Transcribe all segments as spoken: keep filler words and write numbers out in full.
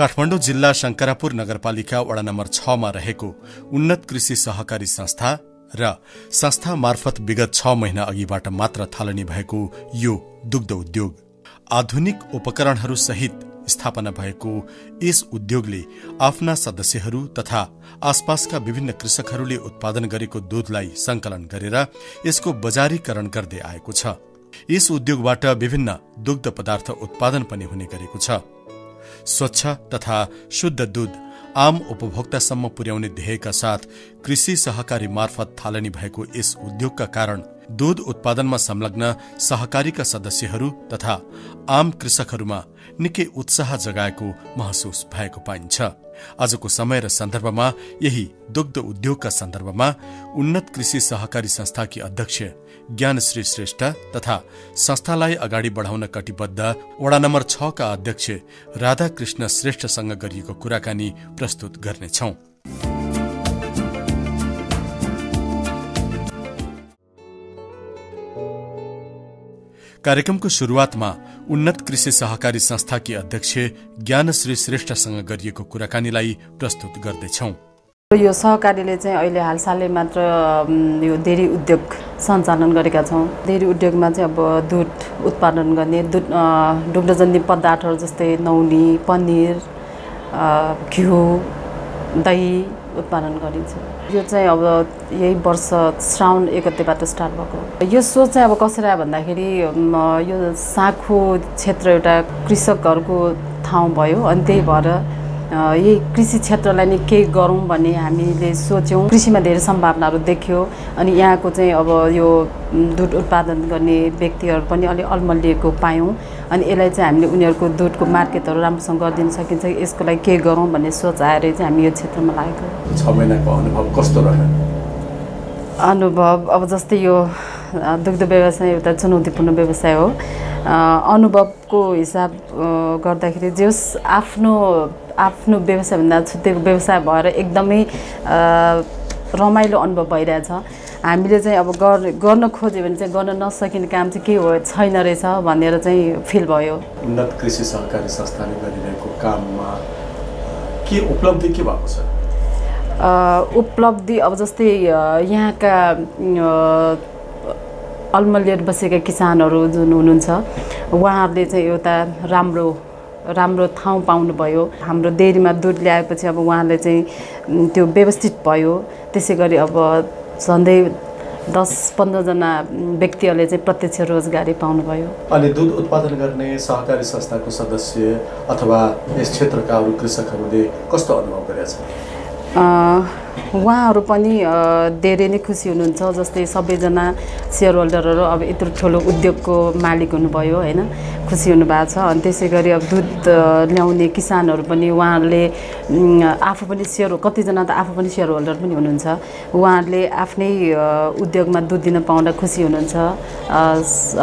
काठमाडौँ जिल्ला शंकरापुर नगरपालिका वडा नम्बर छ मा रहेको उन्नत कृषि सहकारी संस्था र संस्था मार्फत विगत छ महिना अघिबाट मात्र थालनी भएको यो दुग्ध उद्योग आधुनिक उपकरणहरू सहित स्थापना भएको यस उद्योगले आफ्ना सदस्यहरू तथा आसपासका विभिन्न कृषकहरूले उत्पादन गरेको दूधलाई संकलन गरेर यसको बजारीकरण गर्दै आएको छ। यस उद्योगबाट विभिन्न दुग्ध पदार्थ उत्पादन पनि हुने गरेको छ। स्वच्छ तथा शुद्ध दूध आम उपभोक्तासम्म पुर्याउने ध्येयका साथ कृषि सहकारी मार्फत थालनी भएको यस उद्योगका कारण दूध उत्पादनमा संलग्न सहकारीका सदस्यहरू तथा आम कृषकहरूमा निकै उत्साह जगाएको महसुस भएको पाइन्छ। आजको समय र सन्दर्भमा यही दुग्ध उद्योगका सन्दर्भमा उन्नत कृषि सहकारी संस्थाकी अध्यक्ष ज्ञानश्री श्रेष्ठ तथा संस्थालाई अगाडि बढाउन कटिबद्ध वडा नम्बर छ का अध्यक्ष राधाकृष्ण श्रेष्ठसँग गरिएको कुराकानी प्रस्तुत गर्नेछौं। कार्यक्रमको सुरुवातमा उन्नत कृषि सहकारी संस्थाकी अध्यक्ष ज्ञानश्री श्रेष्ठसँग गरिएको कुराकानीलाई प्रस्तुत गर्दैछौं। यो सहकारीले चाहिँ अहिले हालसालै मात्र यो डेरी उद्योग सञ्चालन गरेका छौँ। डेरी उद्योगमा चाहिँ अब दुध उत्पादन गर्ने दुध दुग्धजन्य पदार्थहरू जस्तै नौनी, पनिर, घिउ, दही उत्पादन गरिन्छ। यो चाहिँ अब यही वर्ष श्रावण एकतेबाट स्टार्ट भएको यो सोच चाहिँ अब कसरी भन्दाखेरि यो साँखु क्षेत्र एउटा कृषकहरूको ठाउँ भयो अनि त्यही भएर यही कृषि क्षेत्रलाई नै केही गरौँ भन्ने हामीले सोच्यौँ। कृषिमा धेरै सम्भावनाहरू देखियो अनि यहाँको चाहिँ अब यो दुध उत्पादन गर्ने व्यक्तिहरू पनि अलि अल्मलिएको पायौँ अनि यसलाई चाहिँ हामीले उनीहरूको दुधको मार्केटहरू राम्रोसँग गरिदिन सकिन्छ यसको लागि के गरौँ भन्ने सोच आएर चाहिँ हामी यो क्षेत्रमा लागेको। छ महिनाको अनुभव कस्तो रह्यो? अनुभव अब जस्तै यो दुग्ध व्यवसाय एउटा चुनौतीपूर्ण व्यवसाय हो। अनुभवको हिसाब गर्दाखेरि जे होस् आफ्नो आफ्नो व्यवसायभन्दा छुट्टैको व्यवसाय भएर एकदमै रमाइलो अनुभव भइरहेछ। हामीले चाहिँ अब गर्न खोज्यो भने चाहिँ गर्न नसकिने काम चाहिँ के हो छैन रहेछ भनेर चाहिँ फिल भयो। उन्नत कृषि सहकारी संस्थाले गरिरहेको काममा के उपलब्धि के भएको छ? उपलब्धि अब जस्तै यहाँका अल्मलिएर बसेका किसानहरू जुन हुनुहुन्छ उहाँहरूले चाहिँ एउटा राम्रो राम्रो ठाउँ पाउनुभयो। हाम्रो डेरीमा दुध ल्याएपछि अब उहाँले चाहिँ त्यो व्यवस्थित भयो। त्यसै गरी अब सधैँ दस पन्ध्रजना व्यक्तिहरूले चाहिँ प्रत्यक्ष रोजगारी पाउनुभयो। अनि दुध उत्पादन गर्ने सहकारी संस्थाको सदस्य अथवा यस क्षेत्रका अरू कृषकहरूले कस्तो अनुभव गरेका छन्? उहाँहरू पनि धेरै नै खुसी हुनुहुन्छ। जस्तै सबैजना सेयर होल्डरहरू अब यत्रो ठुलो उद्योगको मालिक हुनुभयो होइन खुसी हुनुभएको छ। अनि त्यसै गरी अब दुध ल्याउने किसानहरू पनि उहाँहरूले आफू पनि सेयर कतिजना त आफू पनि सेयर होल्डर पनि हुनुहुन्छ उहाँहरूले आफ्नै उद्योगमा दुध दिन पाउँदा खुसी हुनुहुन्छ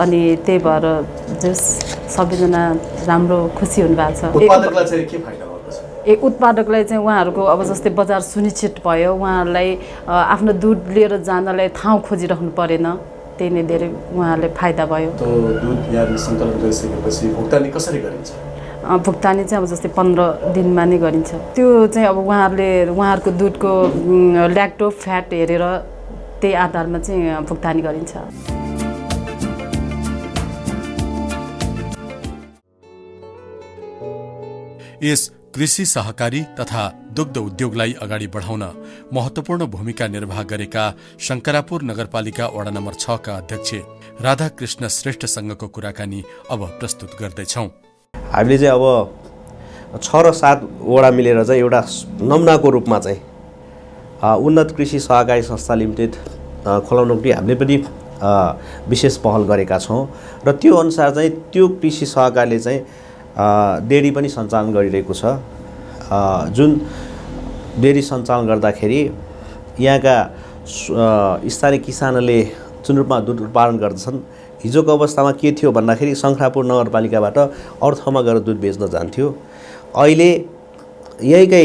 अनि त्यही भएर जस सबैजना राम्रो खुसी हुनुभएको छ। ए उत्पादकलाई चाहिँ उहाँहरूको अब जस्तै बजार सुनिश्चित भयो। उहाँहरूलाई आफ्नो दुध लिएर जानलाई ठाउँ खोजिराख्नु परेन त्यही नै धेरै उहाँहरूले फाइदा भयो। दुध यहाँले सङ्कलन गरिसकेपछि भुक्तानी कसरी गरिन्छ? भुक्तानी चाहिँ अब जस्तै पन्ध्र दिनमा नै गरिन्छ। त्यो चाहिँ अब उहाँहरूले उहाँहरूको दुधको ल्याक्टो फ्याट हेरेर त्यही आधारमा चाहिँ भुक्तानी गरिन्छ। यस कृषि सहकारी तथा दुग्ध उद्योगलाई अगाडि बढाउन महत्वपूर्ण भूमिका निर्वाह गरेका शंकरापुर नगरपालिका वडा नम्बर छ का अध्यक्ष राधाकृष्ण श्रेष्ठसँगको कुराकानी अब प्रस्तुत गर्दैछौँ। हामीले चाहिँ अब छ र सात वडा मिलेर चाहिँ एउटा नमुनाको रूपमा चाहिँ उन्नत कृषि सहकारी संस्था लिमिटेड खोलाउनको लागि हामीले पनि विशेष पहल गरेका छौँ र त्यो अनुसार चाहिँ त्यो कृषि सहकारीले चाहिँ डेरी पनि सञ्चालन गरिरहेको छ। जुन डेरी सञ्चालन गर्दाखेरि यहाँका स्थानीय किसानहरूले जुन रूपमा दुध उत्पादन गर्दछन् हिजोको अवस्थामा के थियो भन्दाखेरि शंकरापुर नगरपालिकाबाट अरू ठाउँमा गएर दुध बेच्न जान्थ्यो। अहिले यहीँकै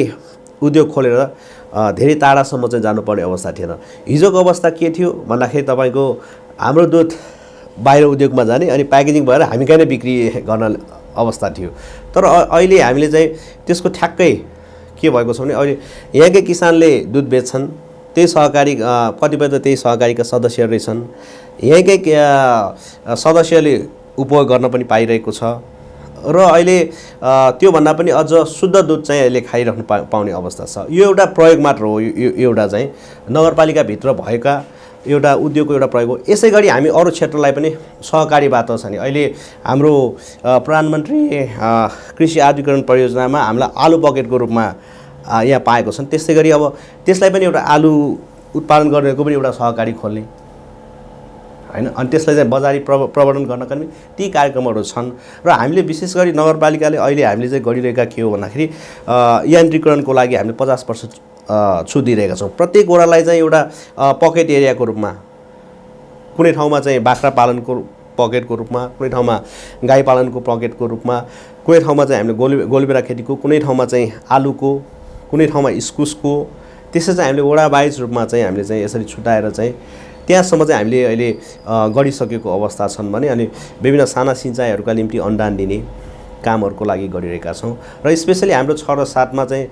उद्योग खोलेर धेरै टाढासम्म चाहिँ जानुपर्ने अवस्था थिएन। हिजोको अवस्था के थियो भन्दाखेरि तपाईँको हाम्रो दुध बाहिर उद्योगमा जाने अनि प्याकेजिङ भएर हामी कहीँ नै बिक्री गर्न अवस्था थियो। तर अहिले हामीले चाहिँ त्यसको ठ्याक्कै के भएको छ भने अहिले यहाँकै किसानले दुध बेच्छन्, त्यही सहकारी कतिपय त त्यही सहकारीका सदस्यहरू रहेछन्, यहाँकै सदस्यले उपयोग गर्न पनि पाइरहेको छ र अहिले त्यो भन्दा पनि अझ शुद्ध दुध चाहिँ अहिले खाइराख्नु पा पाउने अवस्था छ। यो एउटा प्रयोग मात्र हो, यो एउटा चाहिँ नगरपालिकाभित्र भएका एउटा उद्योगको एउटा प्रयोग हो। यसै गरी हामी अरू क्षेत्रलाई पनि सहकारीबाट छ नि अहिले हाम्रो प्रधानमन्त्री कृषि आधुनिकीकरण परियोजनामा हामीलाई आलु बकेटको रूपमा यहाँ पाएको छन्। त्यसै गरी अब त्यसलाई पनि एउटा आलु उत्पादन गर्नेको पनि एउटा सहकारी खोल्ने हैन, अनि त्यसलाई चाहिँ बजारी प्रव प्रवर्धन गर्नका लागि ती कार्यक्रमहरू छन्। र हामीले विशेष गरी नगरपालिकाले अहिले हामीले चाहिँ गरिरहेका के हो भन्दाखेरि यान्त्रिकरणको लागि हामीले पचास पर्सेन्ट छुट दिइरहेका छौँ। प्रत्येक वडालाई चाहिँ एउटा पकेट एरियाको रूपमा, कुनै ठाउँमा चाहिँ बाख्रा पालनको पकेटको रूपमा, कुनै ठाउँमा गाई पालनको पकेटको रूपमा, कुनै ठाउँमा चाहिँ हामीले गोल गोलबेरा खेतीको, कुनै ठाउँमा चाहिँ आलुको, कुनै ठाउँमा इस्कुसको, त्यसै चाहिँ हामीले वडावाइज रूपमा चाहिँ हामीले चाहिँ यसरी छुट्याएर चाहिँ त्यहाँसम्म चाहिँ हामीले अहिले गरिसकेको अवस्था छन् भने। अनि विभिन्न साना सिँचाइहरूका निम्ति अनुदान दिने कामहरूको लागि गरिरहेका छौँ। र स्पेसली हाम्रो छ र सातमा चाहिँ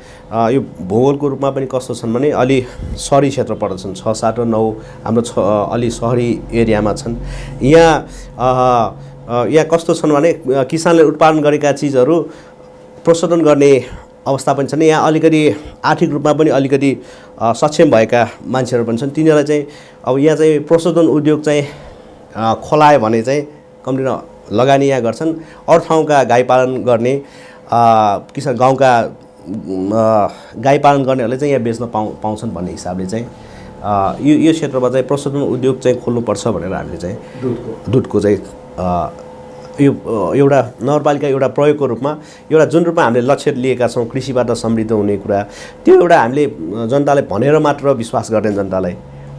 यो भूगोलको रूपमा पनि कस्तो छन् भने अलि सहरी क्षेत्र पर्दछन्। छ सात र नौ हाम्रो छ अलि सहरी एरियामा छन्। यहाँ यहाँ कस्तो छन् भने किसानले उत्पादन गरेका चिजहरू प्रशोधन गर्ने अवस्था पनि छन्। यहाँ अलिकति आर्थिक रूपमा पनि अलिकति सक्षम भएका मान्छेहरू पनि छन्। तिनीहरूलाई चाहिँ अब यहाँ चाहिँ प्रशोधन उद्योग चाहिँ खोलायो भने चाहिँ कम्ती न लगानी यहाँ गर्छन्। अरू ठाउँका गाई पालन गर्ने किसान गाउँका गाई पालन गर्नेहरूले चाहिँ यहाँ बेच्न पाउ पाउँछन् भन्ने हिसाबले चाहिँ यो यो क्षेत्रमा चाहिँ प्रशोधन उद्योग चाहिँ खोल्नुपर्छ भनेर हामीले चाहिँ दुधको दुधको चाहिँ यो एउटा नगरपालिका एउटा प्रयोगको रूपमा एउटा जुन रूपमा हामीले लक्ष्य लिएका छौँ कृषिबाट समृद्ध हुने कुरा, त्यो एउटा हामीले जनतालाई भनेर मात्र विश्वास गर्ने जनतालाई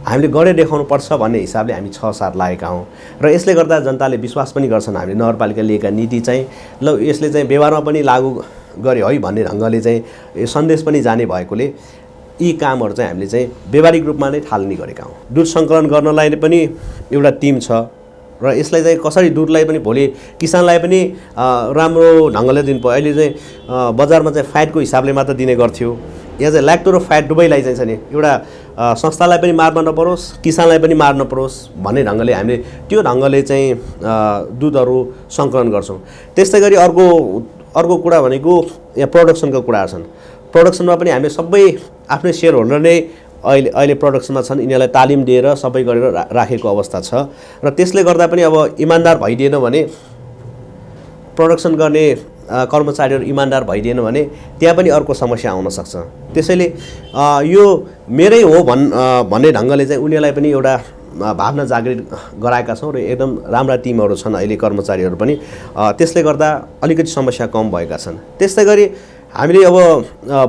हामीले गरेर देखाउनुपर्छ भन्ने हिसाबले हामी छ सात लागेका हौँ। र यसले गर्दा जनताले विश्वास पनि गर्छन् हामीले नगरपालिका लिएका नीति चाहिँ ल यसले चाहिँ व्यवहारमा पनि लागू गरे है भन्ने ढङ्गले चाहिँ सन्देश पनि जाने भएकोले यी कामहरू चाहिँ हामीले चाहिँ व्यावहारिक रूपमा नै थाल्ने गरेका हौँ। दुध सङ्कलन गर्नलाई पनि एउटा टिम छ र यसलाई चाहिँ कसरी दुधलाई पनि भोलि किसानलाई पनि राम्रो ढङ्गले दिनु पर्यो। अहिले चाहिँ बजारमा चाहिँ फ्याटको हिसाबले मात्र दिने गर्थ्यो, यहाँ चाहिँ ल्याक्टो र फ्याट दुवैलाई चाहिँ छ नि एउटा संस्थालाई पनि मार्न नपरोस्, किसानलाई पनि मार्न नपरोस् भन्ने ढङ्गले हामीले त्यो ढङ्गले चाहिँ दुधहरू सङ्कलन गर्छौँ। त्यस्तै गरी अर्को अर्को कुरा भनेको यहाँ प्रडक्सनको कुराहरू छन्। प्रडक्सनमा पनि हामीले सबै आफ्नै सेयर होल्डर नै अहिले अहिले प्रडक्सनमा छन्, यिनीहरूलाई तालिम दिएर सबै गरेर रा, राखेको अवस्था छ। र त्यसले गर्दा पनि अब इमान्दार भइदिएन भने, प्रडक्सन गर्ने कर्मचारीहरू इमान्दार भइदिएन भने त्यहाँ पनि अर्को समस्या आउन सक्छ। त्यसैले यो मेरै हो भन् भन्ने ढङ्गले चाहिँ उनीहरूलाई पनि एउटा भावना जागृत गराएका छौँ र एकदम राम्रा टिमहरू छन् अहिले कर्मचारीहरू पनि। त्यसले गर्दा अलिकति समस्या कम भएका छन्। त्यस्तै गरी हामीले अब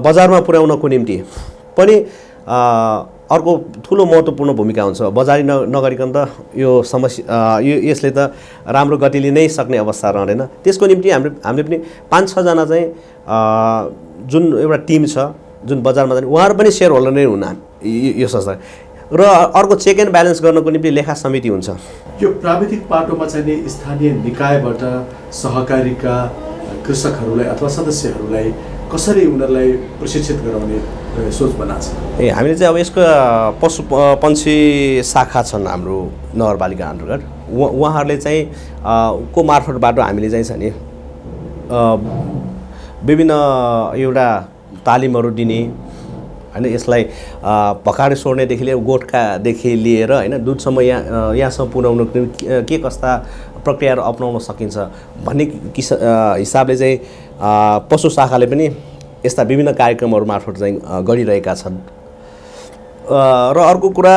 बजारमा पुर्याउनको निम्ति पनि अर्को ठुलो महत्त्वपूर्ण भूमिका हुन्छ। बजारी न नगरिकन त यो समस्या यो यसले त राम्रो गति लिनै सक्ने अवस्था रहँदैन। त्यसको निम्ति हाम्रो हामीले पनि पाँच छजना चाहिँ जुन एउटा टिम छ जुन बजारमा जाने, उहाँहरू पनि सेयर होल्डर नै हुन् यो संस्था। र अर्को चेक एन्ड ब्यालेन्स गर्नको निम्ति लेखा समिति हुन्छ। यो प्राविधिक पाटोमा चाहिँ नि स्थानीय निकायबाट सहकारीका कृषकहरूलाई अथवा सदस्यहरूलाई कसरी उनीहरूलाई प्रशिक्षित गराउने सोच बनाएको छ? ए हामीले चाहिँ अब यसको पशु पन्छी शाखा छन् हाम्रो नगरपालिका अन्तर्गत, उहाँहरूले चाहिँ को मार्फतबाट हामीले चाहिँ छ नि विभिन्न एउटा तालिमहरू दिने हैन, यसलाई भकाडे सोड्नेदेखि लिएर गोठकादेखि लिएर हैन दुधसम्म यहाँ यहाँसम्म पुर्याउनु के कस्ता प्रक्रियाहरू अपनाउन सकिन्छ भन्ने किस हिसाबले चाहिँ पशु शाखाले पनि यस्ता विभिन्न कार्यक्रमहरू मार्फत चाहिँ गरिरहेका छन्। र अर्को कुरा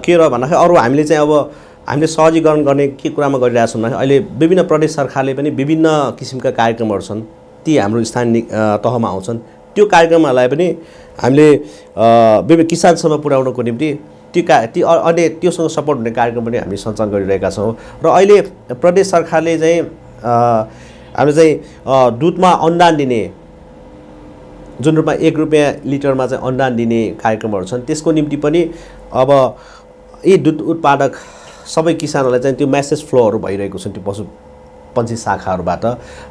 के र भन्दाखेरि अरू हामीले चाहिँ अब हामीले सहजीकरण गर्ने के कुरामा गरिरहेछौँ भने अहिले विभिन्न प्रदेश सरकारले पनि विभिन्न किसिमका कार्यक्रमहरू छन्, ती हाम्रो स्थानीय तहमा आउँछन्। त्यो कार्यक्रमहरूलाई पनि हामीले विभिन्न किसानसम्म पुर्याउनको निम्ति ती का ती अन्य त्योसँग सपोर्ट हुने कार्यक्रम पनि हामीले सञ्चालन गरिरहेका छौँ। र अहिले प्रदेश सरकारले चाहिँ हामीले चाहिँ दुधमा अनुदान दिने जुन रूपमा एक रुपियाँ लिटरमा चाहिँ अनुदान दिने कार्यक्रमहरू छन्, त्यसको निम्ति पनि अब यी दुध उत्पादक सबै किसानहरूलाई चाहिँ त्यो म्यासेज फ्लोहरू भइरहेको छन्। त्यो पशु पञ्ची शाखाहरुबाट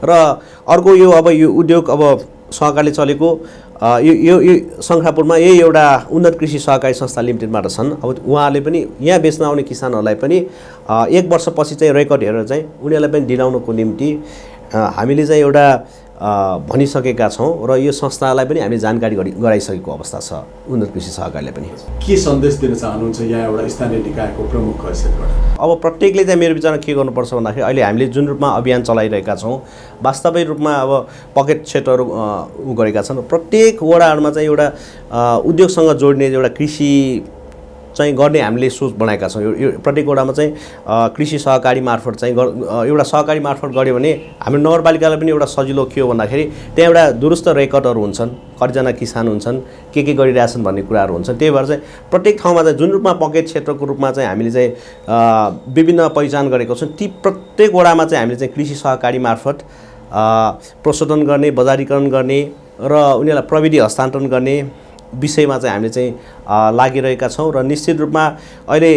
र अर्को यो अब यो उद्योग अब सहकारीले चलेको यो यो यो शङ्खरापुरमा यही एउटा उन्नत कृषि सहकारी संस्था लिमिटेडबाट छन्। अब उहाँले पनि यहाँ बेच्न आउने किसानहरूलाई पनि एक वर्षपछि चाहिँ रेकर्ड हेरेर चाहिँ उनीहरूलाई पनि दिलाउनको निम्ति हामीले चाहिँ एउटा भनिसकेका छौँ र यो संस्थालाई पनि हामीले जानकारी गराइसकेको अवस्था छ। उन्नत कृषि सहकारीले पनि के सन्देश दिन चाहनुहुन्छ यहाँ एउटा स्थानीय निकायको प्रमुख हैसियतबाट? अब प्रत्येकले चाहिँ मेरो विचारमा के गर्नुपर्छ भन्दाखेरि अहिले हामीले जुन रूपमा अभियान चलाइरहेका छौँ वास्तविक रूपमा अब पकेट क्षेत्रहरू उ गरेका छन्। प्रत्येक वडाहरूमा चाहिँ एउटा उद्योगसँग जोड्ने एउटा कृषि चाहिँ गर्ने हामीले सोच बनाएका छौँ। यो प्रत्येक वडामा चाहिँ कृषि सहकारी मार्फत चाहिँ एउटा सहकारी मार्फत गऱ्यो भने हाम्रो नगरपालिकालाई पनि एउटा सजिलो के हो भन्दाखेरि त्यहाँ एउटा दुरुस्त रेकर्डहरू हुन्छन्, कतिजना किसान हुन्छन्, के के गरिरहेछन् भन्ने कुराहरू हुन्छन्। त्यही भएर चाहिँ प्रत्येक ठाउँमा चाहिँ जुन रूपमा पकेट क्षेत्रको रूपमा चाहिँ हामीले चाहिँ विभिन्न पहिचान गरेको छौँ, ती प्रत्येक वडामा चाहिँ हामीले चाहिँ कृषि सहकारी मार्फत प्रशोधन गर्ने, बजारीकरण गर्ने र उनीहरूलाई प्रविधि हस्तान्तरण गर्ने विषयमा चाहिँ हामीले चाहिँ लागिरहेका छौँ। र निश्चित रूपमा अहिले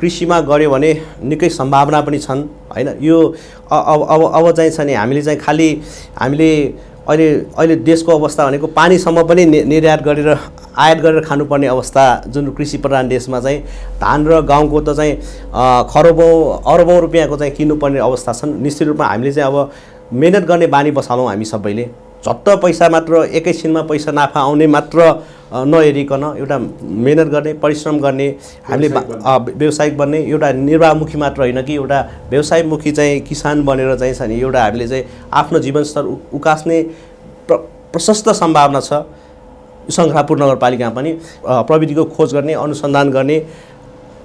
कृषिमा गऱ्यो भने निकै सम्भावना पनि छन्, हैन? यो अब अब अब चाहिँ छ नि हामीले चाहिँ खालि हामीले अहिले अहिले देशको अवस्था भनेको पानीसम्म पनि निर्यात गरेर आयात गरेर खानुपर्ने अवस्था, जुन कृषि प्रधान देशमा चाहिँ धान र गहुँको त चाहिँ खरबौँ अरबौँ रुपियाँको चाहिँ किन्नुपर्ने अवस्था छन्। निश्चित रूपमा हामीले चाहिँ अब मेहनत गर्ने बानी बसालौँ हामी सबैले, झट्ट पैसा मात्र एकैछिनमा पैसा नाफा आउने मात्र नहेरिकन एउटा मेहनत गर्ने, परिश्रम गर्ने, हामीले व्यावसायिक बन्ने, एउटा निर्वाहमुखी मात्र होइन कि एउटा व्यवसायमुखी चाहिँ किसान बनेर चाहिँ छ नि एउटा हामीले चाहिँ आफ्नो जीवनस्तर उकास्ने प्र प्रशस्त सम्भावना छ। शङ्खरापुर नगरपालिकामा पनि प्रविधिको खोज गर्ने, अनुसन्धान गर्ने,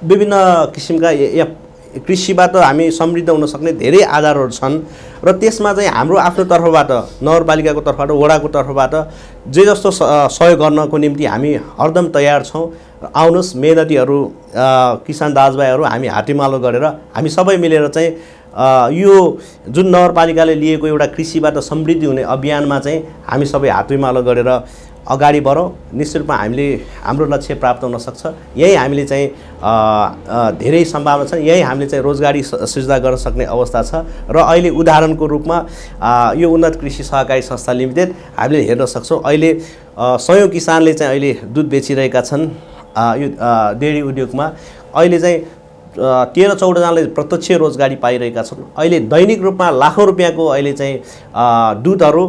विभिन्न किसिमका या कृषिबाट हामी समृद्ध हुन सक्ने धेरै आधारहरू छन् र त्यसमा चाहिँ हाम्रो आफ्नो तर्फबाट, नगरपालिकाको तर्फबाट, वडाको तर्फबाट जे जस्तो सहयोग गर्नको निम्ति हामी हरदम तयार छौँ। आउनुहोस् मेहनतीहरू, किसान दाजुभाइहरू, हामी हातेमालो गरेर हामी सबै मिलेर चाहिँ यो जुन नगरपालिकाले लिएको एउटा कृषिबाट समृद्धि हुने अभियानमा चाहिँ हामी सबै हातेमालो गरेर अगाडि बढौँ। निश्चित रूपमा हामीले हाम्रो लक्ष्य प्राप्त हुन सक्छ। यही हामीले चाहिँ धेरै सम्भावना छ, यही हामीले चाहिँ रोजगारी सृजना गर्न सक्ने अवस्था छ र अहिले उदाहरणको रूपमा यो उन्नत कृषि सहकारी संस्था लिमिटेड हामीले हेर्न सक्छौँ। अहिले सयौँ किसानले चाहिँ अहिले दुध बेचिरहेका छन्। यो डेरी उद्योगमा अहिले चाहिँ तेह्र चौधजनाले प्रत्यक्ष रोजगारी पाइरहेका छन्। अहिले दैनिक रूपमा लाखौँ रुपियाँको अहिले चाहिँ दुधहरू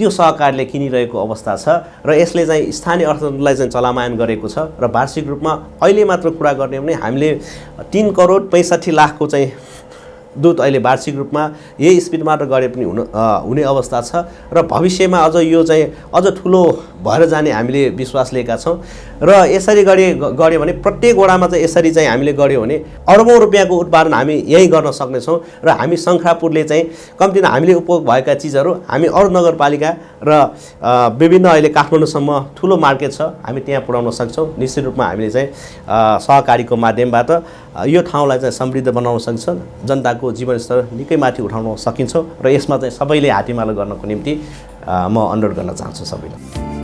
यो सहकारीले किनिरहेको अवस्था छ र यसले चाहिँ स्थानीय अर्थतन्त्रलाई चाहिँ चलायमान गरेको छ। र वार्षिक रूपमा अहिले मात्र कुरा गर्ने हो भने हामीले तिन करोड पैँसठी लाखको चाहिँ दुध अहिले वार्षिक रूपमा यही स्पिडबाट गरे पनि हुन हुने अवस्था छ र भविष्यमा अझ यो चाहिँ अझ ठुलो भएर जाने हामीले विश्वास लिएका छौँ। र यसरी गरे गऱ्यो भने प्रत्येक वडामा चाहिँ यसरी चाहिँ हामीले गऱ्यो भने अरबौँ रुपियाँको उत्पादन हामी यहीँ गर्न सक्नेछौँ र हामी शङ्खरापुरले चाहिँ कम्ती हामीले उपभोग भएका चिजहरू हामी अरू नगरपालिका र विभिन्न अहिले काठमाडौँसम्म ठुलो मार्केट छ, हामी त्यहाँ पुर्याउन सक्छौँ। निश्चित रूपमा हामीले चाहिँ सहकारीको माध्यमबाट यो ठाउँलाई चाहिँ समृद्ध बनाउन सक्छौँ, जनताको को जीवनस्तर निकै माथि उठाउन सकिन्छ र यसमा चाहिँ सबैले हातेमालो गर्नको निम्ति म अनुरोध गर्न चाहन्छु सबैलाई।